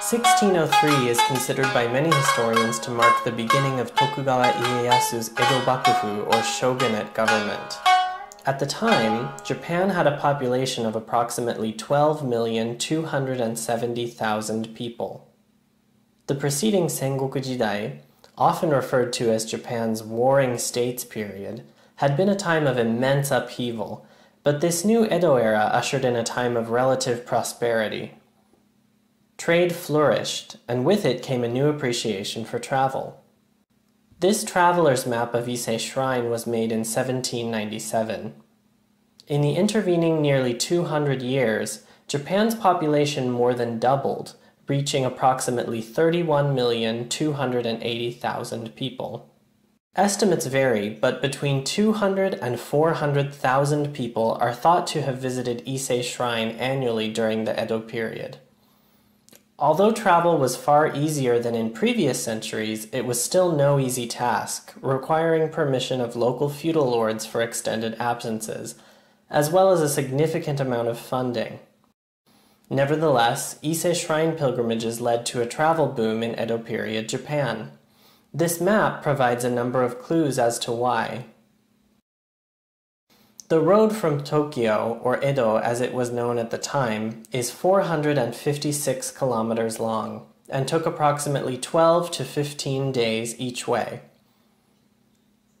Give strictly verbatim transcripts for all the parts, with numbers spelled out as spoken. sixteen oh three is considered by many historians to mark the beginning of Tokugawa Ieyasu's Edo Bakufu, or shogunate government. At the time, Japan had a population of approximately twelve million two hundred seventy thousand people. The preceding Sengoku Jidai, often referred to as Japan's Warring States period, had been a time of immense upheaval, but this new Edo era ushered in a time of relative prosperity. Trade flourished, and with it came a new appreciation for travel. This traveler's map of Ise Shrine was made in seventeen ninety-seven. In the intervening nearly two hundred years, Japan's population more than doubled, reaching approximately thirty-one million two hundred eighty thousand people. Estimates vary, but between two hundred and four hundred thousand people are thought to have visited Ise Shrine annually during the Edo period. Although travel was far easier than in previous centuries, it was still no easy task, requiring permission of local feudal lords for extended absences, as well as a significant amount of funding. Nevertheless, Ise Shrine pilgrimages led to a travel boom in Edo period Japan. This map provides a number of clues as to why. The road from Tokyo, or Edo as it was known at the time, is four hundred fifty-six kilometers long, and took approximately twelve to fifteen days each way.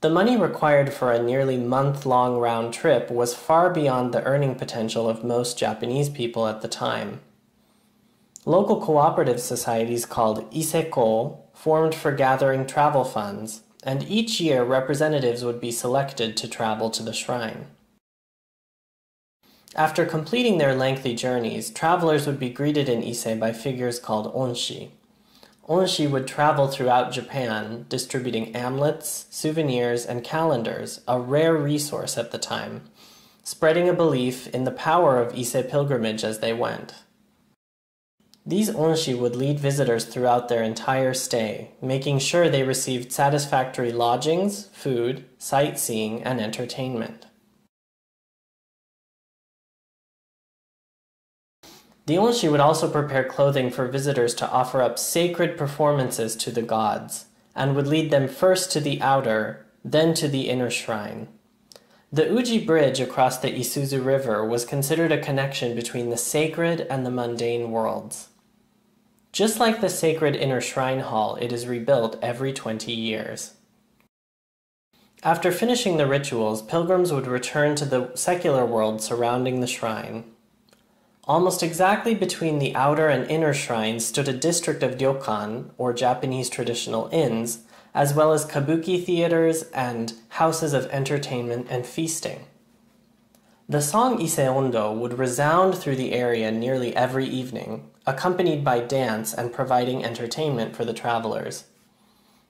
The money required for a nearly month-long round trip was far beyond the earning potential of most Japanese people at the time. Local cooperative societies called Iseko formed for gathering travel funds, and each year representatives would be selected to travel to the shrine. After completing their lengthy journeys, travelers would be greeted in Ise by figures called onshi. Onshi would travel throughout Japan, distributing amulets, souvenirs, and calendars, a rare resource at the time, spreading a belief in the power of Ise pilgrimage as they went. These onshi would lead visitors throughout their entire stay, making sure they received satisfactory lodgings, food, sightseeing, and entertainment. The onshi would also prepare clothing for visitors to offer up sacred performances to the gods, and would lead them first to the outer, then to the inner shrine. The Uji Bridge across the Isuzu River was considered a connection between the sacred and the mundane worlds. Just like the sacred inner shrine hall, it is rebuilt every twenty years. After finishing the rituals, pilgrims would return to the secular world surrounding the shrine. Almost exactly between the outer and inner shrines stood a district of ryokan, or Japanese traditional inns, as well as kabuki theaters and houses of entertainment and feasting. The song Iseondo would resound through the area nearly every evening, accompanied by dance and providing entertainment for the travelers.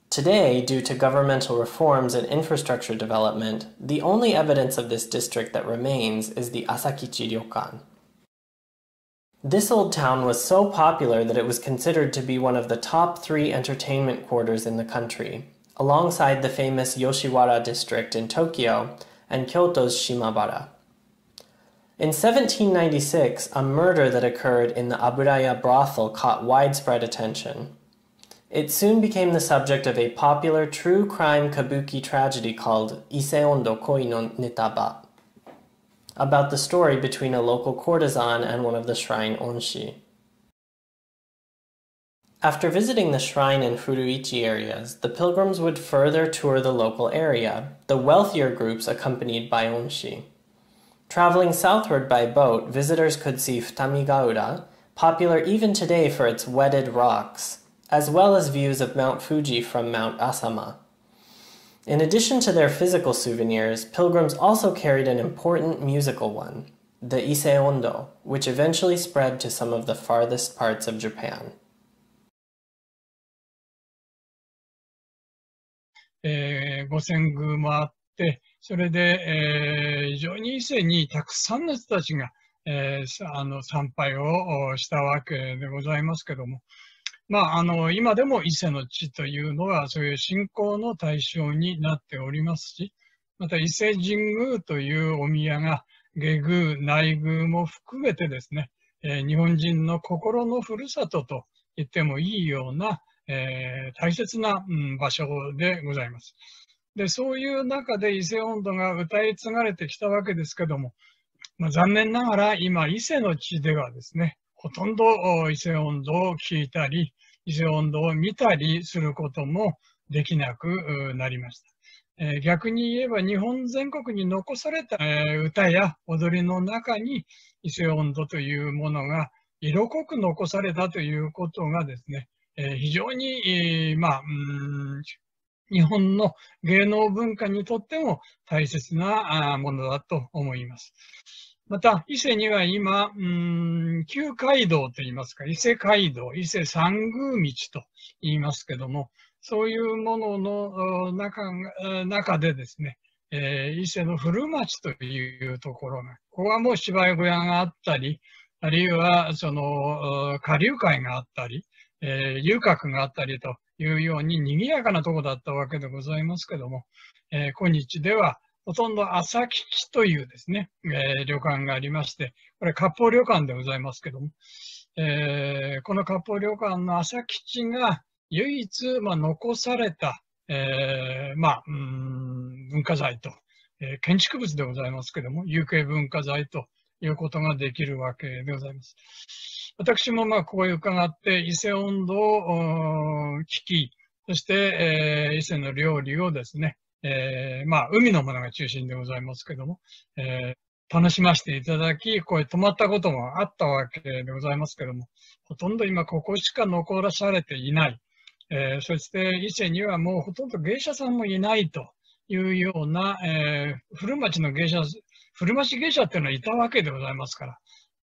Today, due to governmental reforms and infrastructure development, the only evidence of this district that remains is the Asakichi Ryokan. This old town was so popular that it was considered to be one of the top three entertainment quarters in the country, alongside the famous Yoshiwara district in Tokyo and Kyoto's Shimabara. In seventeen ninety-six, a murder that occurred in the Aburaya brothel caught widespread attention. It soon became the subject of a popular true crime kabuki tragedy called Iseondo Koi no Netaba, about the story between a local courtesan and one of the shrine onshi. After visiting the shrine and Furuichi areas, the pilgrims would further tour the local area, the wealthier groups accompanied by onshi. Traveling southward by boat, visitors could see Futami Gaura, popular even today for its weathered rocks, as well as views of Mount Fuji from Mount Asama. In addition to their physical souvenirs, pilgrims also carried an important musical one, the Iseondo, which eventually spread to some of the farthest parts of Japan. えー、五千宮もあって、それで、えー、非常に伊勢にたくさんの人たちが、えー、あの参拝をしたわけでございますけども、まあ、あの今でも伊勢の地というのはそういう信仰の対象になっておりますし、また伊勢神宮というお宮が下宮、内宮も含めてですね、えー、日本人の心のふるさとと言ってもいいような えー、大切な、うん、場所でございます。で、そういう中で伊勢音頭が歌い継がれてきたわけですけども、まあ、残念ながら今伊勢の地ではですね、ほとんど伊勢音頭を聞いたり、伊勢音頭を見たりすることもできなくなりました。えー、逆に言えば日本全国に残された、えー、歌や踊りの中に伊勢音頭というものが色濃く残されたということがですね、 非常に、まあ、うん、日本の芸能文化にとっても大切なものだと思います。また、伊勢には今、うん、旧街道といいますか、伊勢街道、伊勢三宮道と言いますけども、そういうものの 中, 中でですね、えー、伊勢の古町というところが、ここはもう芝居小屋があったり、あるいはその下流会があったり、 えー、遊郭があったりというように賑やかなとこだったわけでございますけども、えー、今日ではほとんど朝吉というですね、えー、旅館がありまして、これ割烹旅館でございますけども、えー、この割烹旅館の朝吉が唯一、まあ、残された、えー、まあ、うん、文化財と、えー、建築物でございますけども、有形文化財ということができるわけでございます。 私もまあここへ伺って伊勢音頭を聞き、そして、えー、伊勢の料理をですね、えー、まあ海のものが中心でございますけども、えー、楽しませていただき、ここへ泊まったこともあったわけでございますけども、ほとんど今ここしか残らされていない、えー、そして伊勢にはもうほとんど芸者さんもいないというような、えー、古町の芸者、古町芸者っていうのはいたわけでございますから、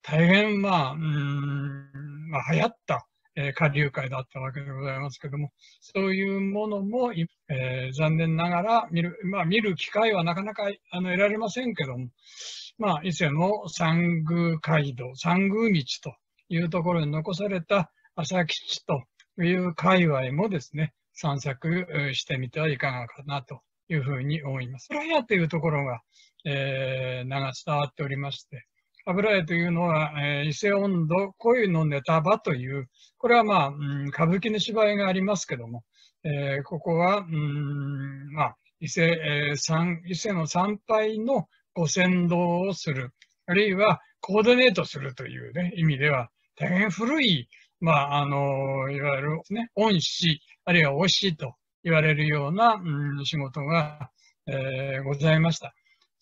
大変、まあ、うーん、まあ、流行った、えー、下流会だったわけでございますけども、そういうものも、えー、残念ながら見る、まあ、見る機会はなかなかあの得られませんけども、まあ、伊勢の三宮街道、三宮道というところに残された朝吉という界隈もですね、散策してみてはいかがかなというふうに思います。油屋というところが、えー、名が伝わっておりまして、 油絵というのは、えー、Iseondo Koi no Netabaという、これはまあ、うん、歌舞伎の芝居がありますけども、えー、ここは、うん、まあ、伊勢、えー、三、伊勢の参拝のご先導をする、あるいはコーディネートするという、ね、意味では、大変古い、まあ、あの、いわゆるね、恩師、あるいは推しと言われるような、うん、仕事が、えー、ございました。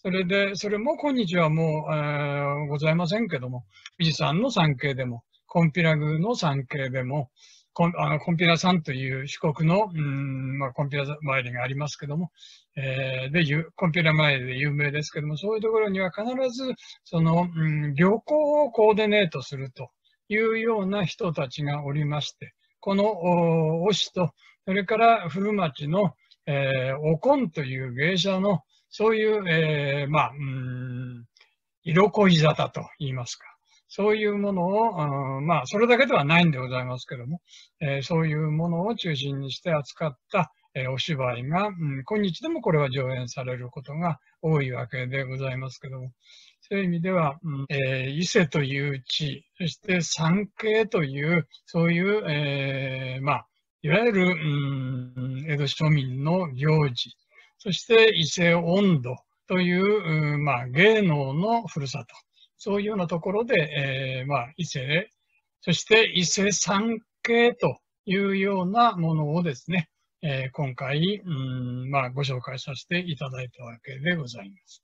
それで、それも今日はもう、えー、ございませんけども、富士山の山系でも、金毘羅宮の山系でも、金毘羅山という四国の、うん、まあ、金毘羅参りがありますけども、えー、で、金毘羅参りで有名ですけども、そういうところには必ず、その、うん、旅行をコーディネートするというような人たちがおりまして、この、おしと、それから古町の、えー、おこんという芸者の、 そういう、えー、まあ、うん、色恋沙汰と言いますか。そういうものを、うん、まあ、それだけではないんでございますけども、えー、そういうものを中心にして扱った、えー、お芝居が、うん、今日でもこれは上演されることが多いわけでございますけども、そういう意味では、うん、えー、伊勢という地、そして参詣という、そういう、えー、まあ、いわゆる、うん、江戸庶民の行事、 そして伊勢音頭という、まあ、芸能のふるさと、そういうようなところで、えーまあ、伊勢、そして伊勢参詣というようなものをですね、えー、今回、うん、まあ、ご紹介させていただいたわけでございます。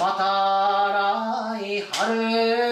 また来春